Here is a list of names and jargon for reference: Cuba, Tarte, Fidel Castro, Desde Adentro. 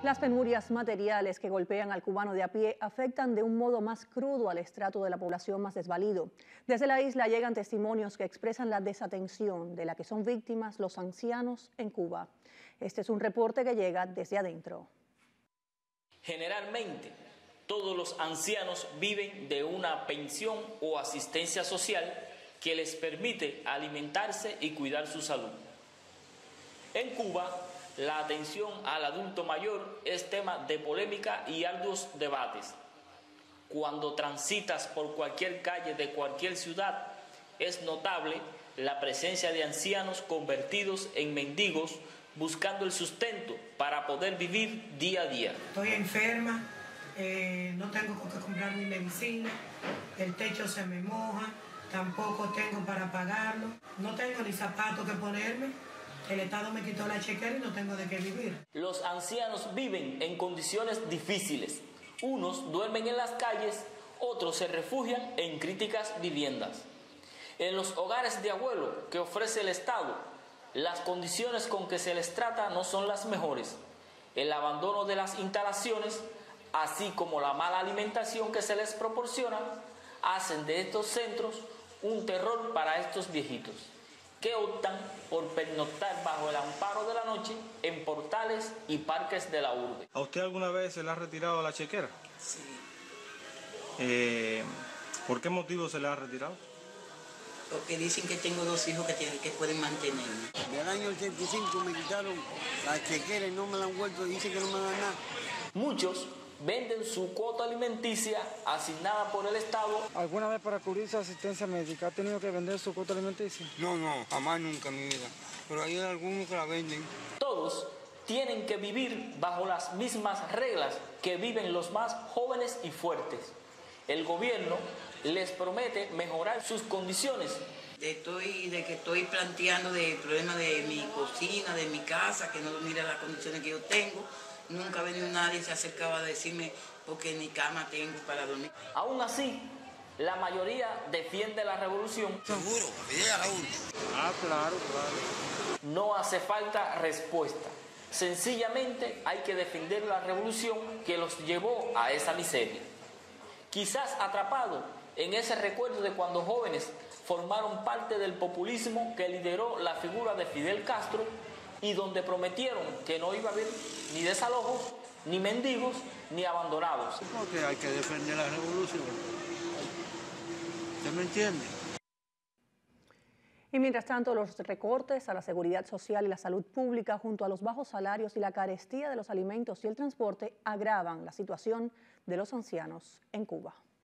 Las penurias materiales que golpean al cubano de a pie afectan de un modo más crudo al estrato de la población más desvalido. Desde la isla llegan testimonios que expresan la desatención de la que son víctimas los ancianos en Cuba. Este es un reporte que llega desde adentro. Generalmente, todos los ancianos viven de una pensión o asistencia social que les permite alimentarse y cuidar su salud. En Cuba, la atención al adulto mayor es tema de polémica y arduos debates. Cuando transitas por cualquier calle de cualquier ciudad, es notable la presencia de ancianos convertidos en mendigos buscando el sustento para poder vivir día a día. Estoy enferma, no tengo con qué comprar mi medicina, el techo se me moja, tampoco tengo para pagarlo, no tengo ni zapatos que ponerme. El Estado me quitó la chequera y no tengo de qué vivir. Los ancianos viven en condiciones difíciles. Unos duermen en las calles, otros se refugian en críticas viviendas. En los hogares de abuelo que ofrece el Estado, las condiciones con que se les trata no son las mejores. El abandono de las instalaciones, así como la mala alimentación que se les proporciona, hacen de estos centros un terror para estos viejitos, que optan por pernoctar bajo el amparo de la noche en portales y parques de la urbe. ¿A usted alguna vez se le ha retirado la chequera? Sí. ¿Por qué motivo se le ha retirado? Porque dicen que tengo dos hijos que pueden mantenerme. Del año 85 me quitaron la chequera y no me la han vuelto, dicen que no me dan nada. Muchos venden su cuota alimenticia asignada por el Estado. ¿Alguna vez para cubrir su asistencia médica ha tenido que vender su cuota alimenticia? No, jamás nunca en mi vida, pero hay algunos que la venden. Todos tienen que vivir bajo las mismas reglas que viven los más jóvenes y fuertes. El gobierno les promete mejorar sus condiciones. Estoy planteando el problema de mi cocina, de mi casa, que no mira las condiciones que yo tengo. Nunca ha venido nadie, se acercaba a decirme porque ni cama tengo para dormir. Aún así, la mayoría defiende la revolución. Seguro, ah, claro. No hace falta respuesta. Sencillamente hay que defender la revolución que los llevó a esa miseria. Quizás atrapado en ese recuerdo de cuando jóvenes formaron parte del populismo que lideró la figura de Fidel Castro, y donde prometieron que no iba a haber ni desalojos, ni mendigos, ni abandonados. Porque hay que defender la revolución. ¿Usted me entiende? Y mientras tanto, los recortes a la seguridad social y la salud pública, junto a los bajos salarios y la carestía de los alimentos y el transporte, agravan la situación de los ancianos en Cuba.